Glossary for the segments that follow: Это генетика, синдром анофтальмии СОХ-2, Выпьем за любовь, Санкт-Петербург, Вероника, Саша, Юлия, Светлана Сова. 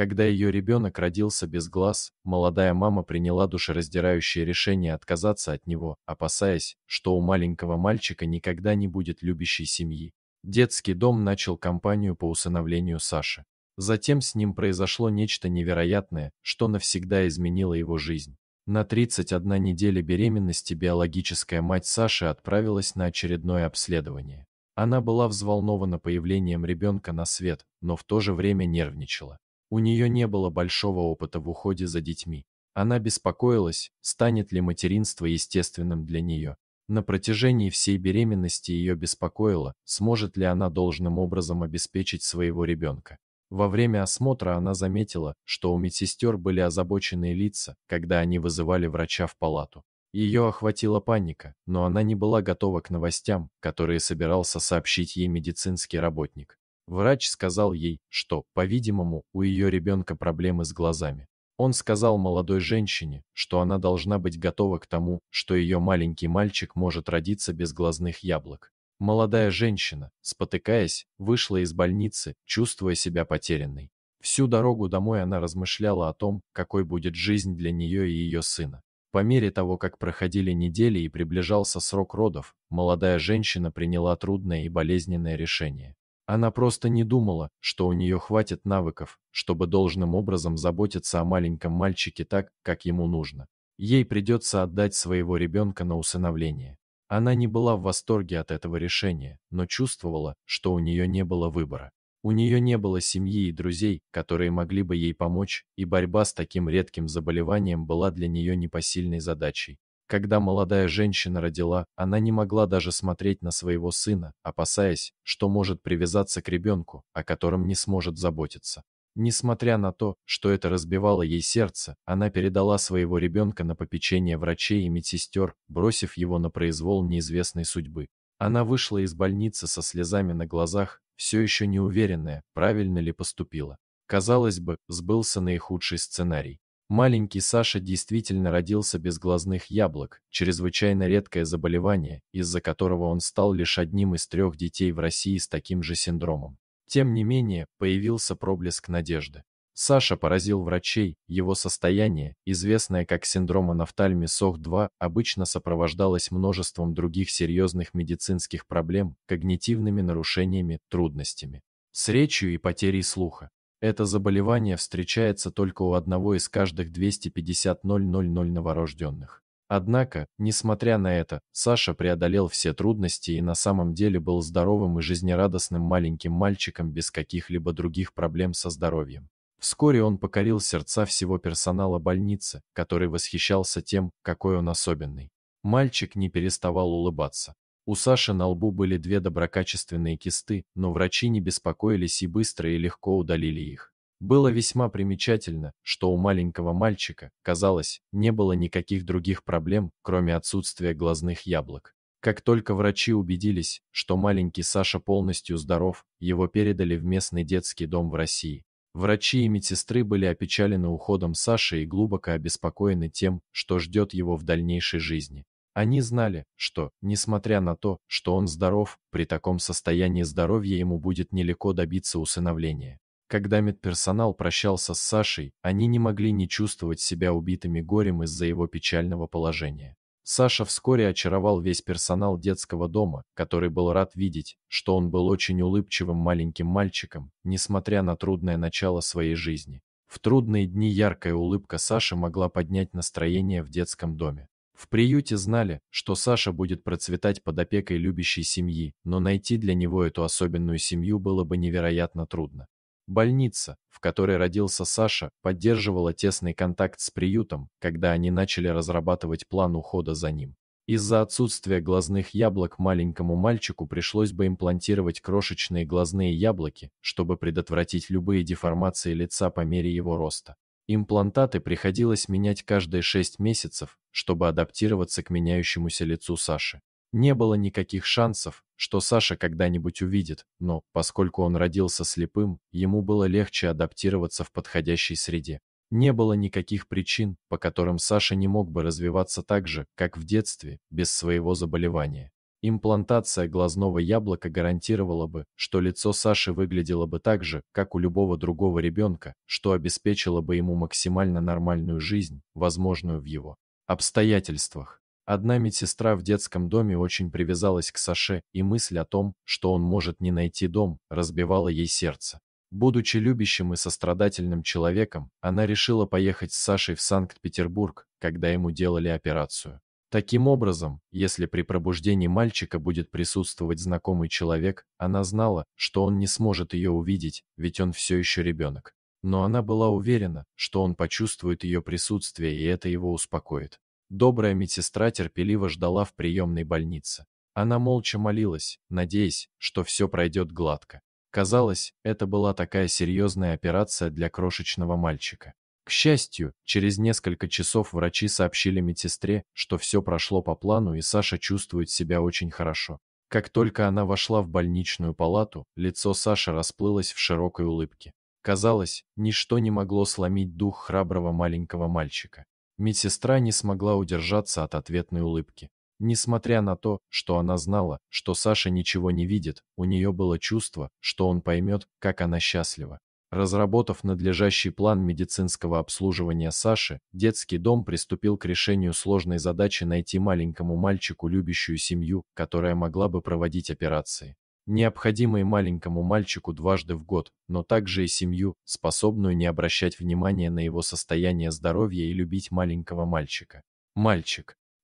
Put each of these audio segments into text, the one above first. Когда ее ребенок родился без глаз, молодая мама приняла душераздирающее решение отказаться от него, опасаясь, что у маленького мальчика никогда не будет любящей семьи. Детский дом начал кампанию по усыновлению Саши. Затем с ним произошло нечто невероятное, что навсегда изменило его жизнь. На 31 неделе беременности биологическая мать Саши отправилась на очередное обследование. Она была взволнована появлением ребенка на свет, но в то же время нервничала. У нее не было большого опыта в уходе за детьми. Она беспокоилась, станет ли материнство естественным для нее. На протяжении всей беременности ее беспокоило, сможет ли она должным образом обеспечить своего ребенка. Во время осмотра она заметила, что у медсестер были озабоченные лица, когда они вызывали врача в палату. Ее охватила паника, но она не была готова к новостям, которые собирался сообщить ей медицинский работник. Врач сказал ей, что, по-видимому, у ее ребенка проблемы с глазами. Он сказал молодой женщине, что она должна быть готова к тому, что ее маленький мальчик может родиться без глазных яблок. Молодая женщина, спотыкаясь, вышла из больницы, чувствуя себя потерянной. Всю дорогу домой она размышляла о том, какой будет жизнь для нее и ее сына. По мере того, как проходили недели и приближался срок родов, молодая женщина приняла трудное и болезненное решение. Она просто не думала, что у нее хватит навыков, чтобы должным образом заботиться о маленьком мальчике так, как ему нужно. Ей придется отдать своего ребенка на усыновление. Она не была в восторге от этого решения, но чувствовала, что у нее не было выбора. У нее не было семьи и друзей, которые могли бы ей помочь, и борьба с таким редким заболеванием была для нее непосильной задачей. Когда молодая женщина родила, она не могла даже смотреть на своего сына, опасаясь, что может привязаться к ребенку, о котором не сможет заботиться. Несмотря на то, что это разбивало ей сердце, она передала своего ребенка на попечение врачей и медсестер, бросив его на произвол неизвестной судьбы. Она вышла из больницы со слезами на глазах, все еще не уверенная, правильно ли поступила. Казалось бы, сбылся наихудший сценарий. Маленький Саша действительно родился без глазных яблок, чрезвычайно редкое заболевание, из-за которого он стал лишь одним из 3 детей в России с таким же синдромом. Тем не менее, появился проблеск надежды. Саша поразил врачей, его состояние, известное как синдром анофтальмии СОХ-2, обычно сопровождалось множеством других серьезных медицинских проблем, когнитивными нарушениями, трудностями с речью и потерей слуха. Это заболевание встречается только у одного из каждых 250 000 новорожденных. Однако, несмотря на это, Саша преодолел все трудности и на самом деле был здоровым и жизнерадостным маленьким мальчиком без каких-либо других проблем со здоровьем. Вскоре он покорил сердца всего персонала больницы, который восхищался тем, какой он особенный. Мальчик не переставал улыбаться. У Саши на лбу были 2 доброкачественные кисты, но врачи не беспокоились и быстро и легко удалили их. Было весьма примечательно, что у маленького мальчика, казалось, не было никаких других проблем, кроме отсутствия глазных яблок. Как только врачи убедились, что маленький Саша полностью здоров, его передали в местный детский дом в России. Врачи и медсестры были опечалены уходом Саши и глубоко обеспокоены тем, что ждет его в дальнейшей жизни. Они знали, что, несмотря на то, что он здоров, при таком состоянии здоровья ему будет нелегко добиться усыновления. Когда медперсонал прощался с Сашей, они не могли не чувствовать себя убитыми горем из-за его печального положения. Саша вскоре очаровал весь персонал детского дома, который был рад видеть, что он был очень улыбчивым маленьким мальчиком, несмотря на трудное начало своей жизни. В трудные дни яркая улыбка Саши могла поднять настроение в детском доме. В приюте знали, что Саша будет процветать под опекой любящей семьи, но найти для него эту особенную семью было бы невероятно трудно. Больница, в которой родился Саша, поддерживала тесный контакт с приютом, когда они начали разрабатывать план ухода за ним. Из-за отсутствия глазных яблок маленькому мальчику пришлось бы имплантировать крошечные глазные яблоки, чтобы предотвратить любые деформации лица по мере его роста. Имплантаты приходилось менять каждые 6 месяцев, чтобы адаптироваться к меняющемуся лицу Саши. Не было никаких шансов, что Саша когда-нибудь увидит, но, поскольку он родился слепым, ему было легче адаптироваться в подходящей среде. Не было никаких причин, по которым Саша не мог бы развиваться так же, как в детстве, без своего заболевания. Имплантация глазного яблока гарантировала бы, что лицо Саши выглядело бы так же, как у любого другого ребенка, что обеспечило бы ему максимально нормальную жизнь, возможную в его обстоятельствах. Одна медсестра в детском доме очень привязалась к Саше, и мысль о том, что он может не найти дом, разбивала ей сердце. Будучи любящим и сострадательным человеком, она решила поехать с Сашей в Санкт-Петербург, когда ему делали операцию. Таким образом, если при пробуждении мальчика будет присутствовать знакомый человек, она знала, что он не сможет ее увидеть, ведь он все еще ребенок. Но она была уверена, что он почувствует ее присутствие, и это его успокоит. Добрая медсестра терпеливо ждала в приемной больнице. Она молча молилась, надеясь, что все пройдет гладко. Казалось, это была такая серьезная операция для крошечного мальчика. К счастью, через несколько часов врачи сообщили медсестре, что все прошло по плану и Саша чувствует себя очень хорошо. Как только она вошла в больничную палату, лицо Саши расплылось в широкой улыбке. Казалось, ничто не могло сломить дух храброго маленького мальчика. Медсестра не смогла удержаться от ответной улыбки. Несмотря на то, что она знала, что Саша ничего не видит, у нее было чувство, что он поймет, как она счастлива. Разработав надлежащий план медицинского обслуживания Саши, детский дом приступил к решению сложной задачи найти маленькому мальчику любящую семью, которая могла бы проводить операции, необходимые маленькому мальчику дважды в год, но также и семью, способную не обращать внимания на его состояние здоровья и любить маленького мальчика.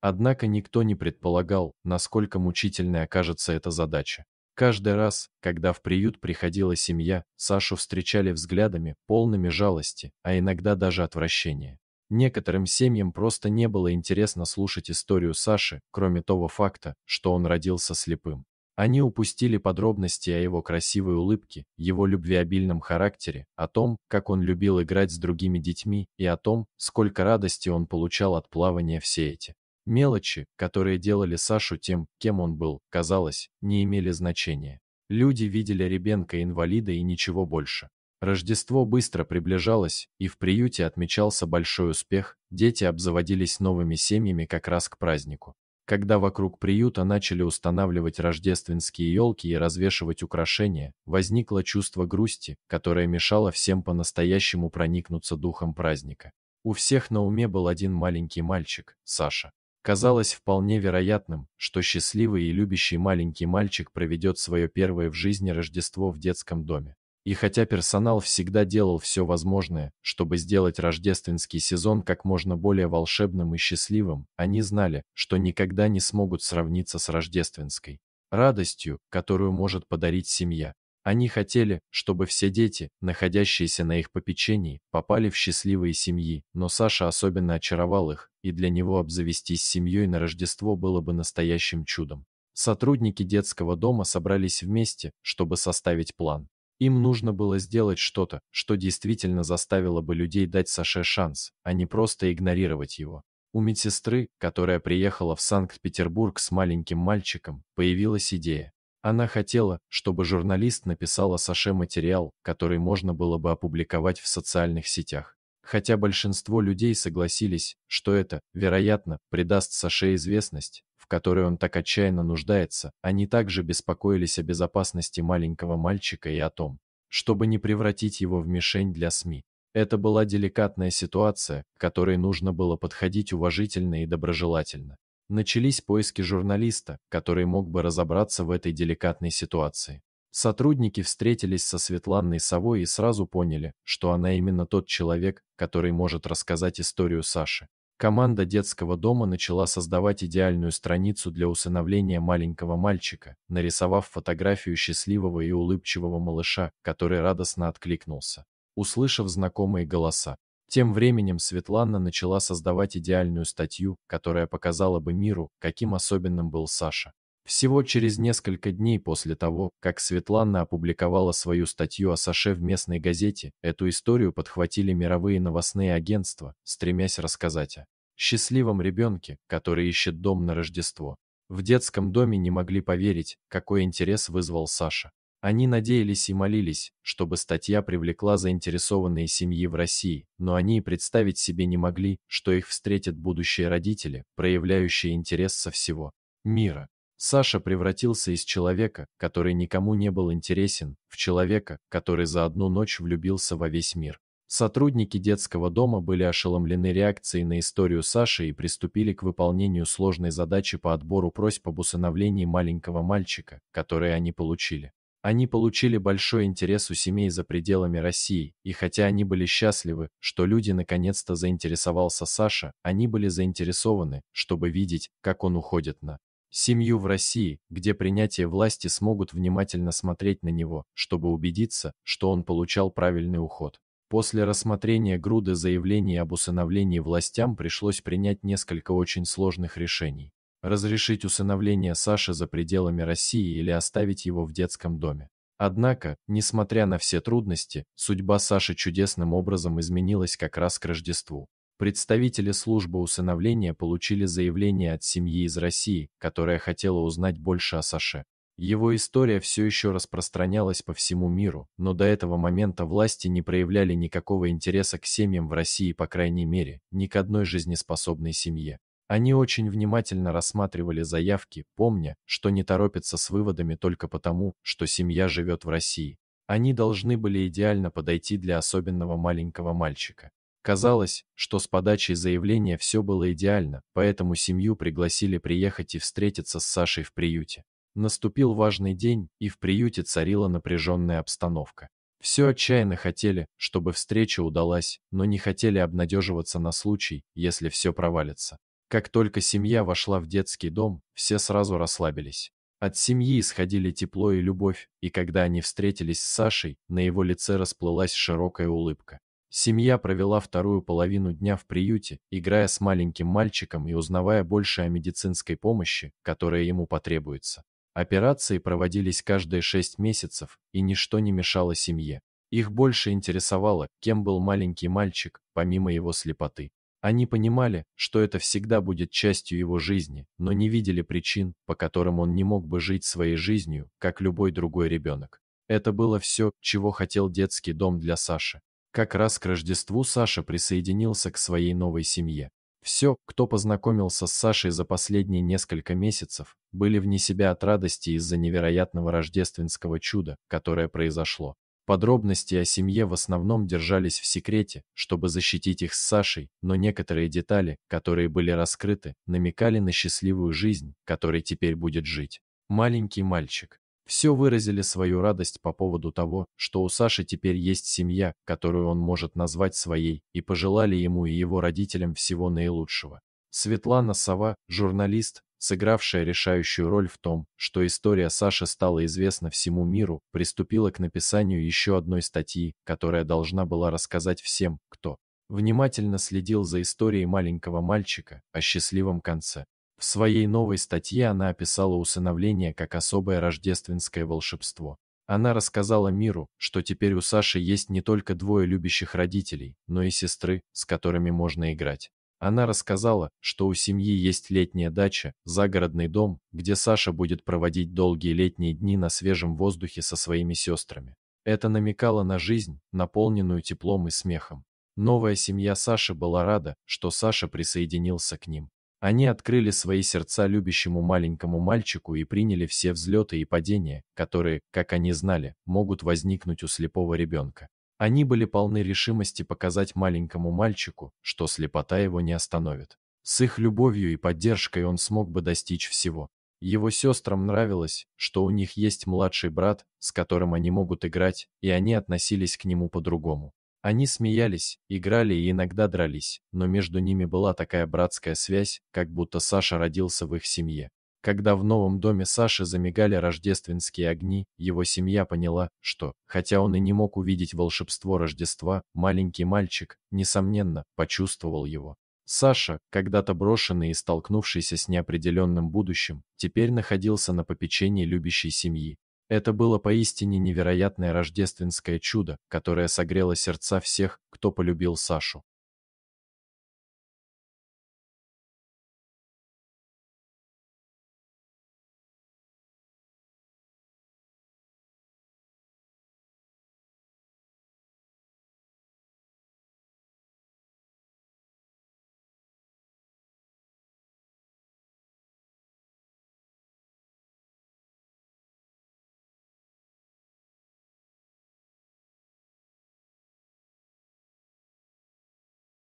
Однако никто не предполагал, насколько мучительной окажется эта задача. Каждый раз, когда в приют приходила семья, Сашу встречали взглядами, полными жалости, а иногда даже отвращения. Некоторым семьям просто не было интересно слушать историю Саши, кроме того факта, что он родился слепым. Они упустили подробности о его красивой улыбке, его любвеобильном характере, о том, как он любил играть с другими детьми, и о том, сколько радости он получал от плавания в сети. Мелочи, которые делали Сашу тем, кем он был, казалось, не имели значения. Люди видели ребенка-инвалида и ничего больше. Рождество быстро приближалось, и в приюте отмечался большой успех, дети обзаводились новыми семьями как раз к празднику. Когда вокруг приюта начали устанавливать рождественские елки и развешивать украшения, возникло чувство грусти, которое мешало всем по-настоящему проникнуться духом праздника. У всех на уме был один маленький мальчик – Саша. Казалось вполне вероятным, что счастливый и любящий маленький мальчик проведет свое первое в жизни Рождество в детском доме. И хотя персонал всегда делал все возможное, чтобы сделать рождественский сезон как можно более волшебным и счастливым, они знали, что никогда не смогут сравниться с рождественской радостью, которую может подарить семья. Они хотели, чтобы все дети, находящиеся на их попечении, попали в счастливые семьи, но Саша особенно очаровал их, и для него обзавестись семьей на Рождество было бы настоящим чудом. Сотрудники детского дома собрались вместе, чтобы составить план. Им нужно было сделать что-то, что действительно заставило бы людей дать Саше шанс, а не просто игнорировать его. У медсестры, которая приехала в Санкт-Петербург с маленьким мальчиком, появилась идея. Она хотела, чтобы журналист написал о Саше материал, который можно было бы опубликовать в социальных сетях. Хотя большинство людей согласились, что это, вероятно, придаст Саше известность, в которой он так отчаянно нуждается, они также беспокоились о безопасности маленького мальчика и о том, чтобы не превратить его в мишень для СМИ. Это была деликатная ситуация, к которой нужно было подходить уважительно и доброжелательно. Начались поиски журналиста, который мог бы разобраться в этой деликатной ситуации. Сотрудники встретились со Светланой Совой и сразу поняли, что она именно тот человек, который может рассказать историю Саши. Команда детского дома начала создавать идеальную страницу для усыновления маленького мальчика, нарисовав фотографию счастливого и улыбчивого малыша, который радостно откликнулся, услышав знакомые голоса. Тем временем Светлана начала создавать идеальную статью, которая показала бы миру, каким особенным был Саша. Всего через несколько дней после того, как Светлана опубликовала свою статью о Саше в местной газете, эту историю подхватили мировые новостные агентства, стремясь рассказать о счастливом ребенке, который ищет дом на Рождество. В детском доме не могли поверить, какой интерес вызвал Саша. Они надеялись и молились, чтобы статья привлекла заинтересованные семьи в России, но они и представить себе не могли, что их встретят будущие родители, проявляющие интерес со всего мира. Саша превратился из человека, который никому не был интересен, в человека, который за одну ночь влюбился во весь мир. Сотрудники детского дома были ошеломлены реакцией на историю Саши и приступили к выполнению сложной задачи по отбору просьб об усыновлении маленького мальчика, которые они получили. Они получили большой интерес у семей за пределами России, и хотя они были счастливы, что люди наконец-то заинтересовался Саша, они были заинтересованы, чтобы видеть, как он уходит на семью в России, где принятие власти смогут внимательно смотреть на него, чтобы убедиться, что он получал правильный уход. После рассмотрения груды заявлений об усыновлении властям пришлось принять несколько очень сложных решений. Разрешить усыновление Саши за пределами России или оставить его в детском доме. Однако, несмотря на все трудности, судьба Саши чудесным образом изменилась как раз к Рождеству. Представители службы усыновления получили заявление от семьи из России, которая хотела узнать больше о Саше. Его история все еще распространялась по всему миру, но до этого момента власти не проявляли никакого интереса к семьям в России, по крайней мере, ни к одной жизнеспособной семье. Они очень внимательно рассматривали заявки, помня, что не торопятся с выводами только потому, что семья живет в России. Они должны были идеально подойти для особенного маленького мальчика. Казалось, что с подачей заявления все было идеально, поэтому семью пригласили приехать и встретиться с Сашей в приюте. Наступил важный день, и в приюте царила напряженная обстановка. Все отчаянно хотели, чтобы встреча удалась, но не хотели обнадеживаться на случай, если все провалится. Как только семья вошла в детский дом, все сразу расслабились. От семьи исходили тепло и любовь, и когда они встретились с Сашей, на его лице расплылась широкая улыбка. Семья провела вторую половину дня в приюте, играя с маленьким мальчиком и узнавая больше о медицинской помощи, которая ему потребуется. Операции проводились каждые 6 месяцев, и ничто не мешало семье. Их больше интересовало, кем был маленький мальчик, помимо его слепоты. Они понимали, что это всегда будет частью его жизни, но не видели причин, по которым он не мог бы жить своей жизнью, как любой другой ребенок. Это было все, чего хотел детский дом для Саши. Как раз к Рождеству Саша присоединился к своей новой семье. Все, кто познакомился с Сашей за последние несколько месяцев, были вне себя от радости из-за невероятного рождественского чуда, которое произошло. Подробности о семье в основном держались в секрете, чтобы защитить их с Сашей, но некоторые детали, которые были раскрыты, намекали на счастливую жизнь, которой теперь будет жить маленький мальчик. Все выразили свою радость по поводу того, что у Саши теперь есть семья, которую он может назвать своей, и пожелали ему и его родителям всего наилучшего. Светлана Сова, журналист, сыгравшая решающую роль в том, что история Саши стала известна всему миру, приступила к написанию еще одной статьи, которая должна была рассказать всем, кто внимательно следил за историей маленького мальчика, о счастливом конце. В своей новой статье она описала усыновление как особое рождественское волшебство. Она рассказала миру, что теперь у Саши есть не только 2 любящих родителей, но и сестры, с которыми можно играть. Она рассказала, что у семьи есть летняя дача, загородный дом, где Саша будет проводить долгие летние дни на свежем воздухе со своими сестрами. Это намекало на жизнь, наполненную теплом и смехом. Новая семья Саши была рада, что Саша присоединился к ним. Они открыли свои сердца любящему маленькому мальчику и приняли все взлеты и падения, которые, как они знали, могут возникнуть у слепого ребенка. Они были полны решимости показать маленькому мальчику, что слепота его не остановит. С их любовью и поддержкой он смог бы достичь всего. Его сестрам нравилось, что у них есть младший брат, с которым они могут играть, и они относились к нему по-другому. Они смеялись, играли и иногда дрались, но между ними была такая братская связь, как будто Саша родился в их семье. Когда в новом доме Саши замигали рождественские огни, его семья поняла, что, хотя он и не мог увидеть волшебство Рождества, маленький мальчик, несомненно, почувствовал его. Саша, когда-то брошенный и столкнувшийся с неопределенным будущим, теперь находился на попечении любящей семьи. Это было поистине невероятное рождественское чудо, которое согрело сердца всех, кто полюбил Сашу.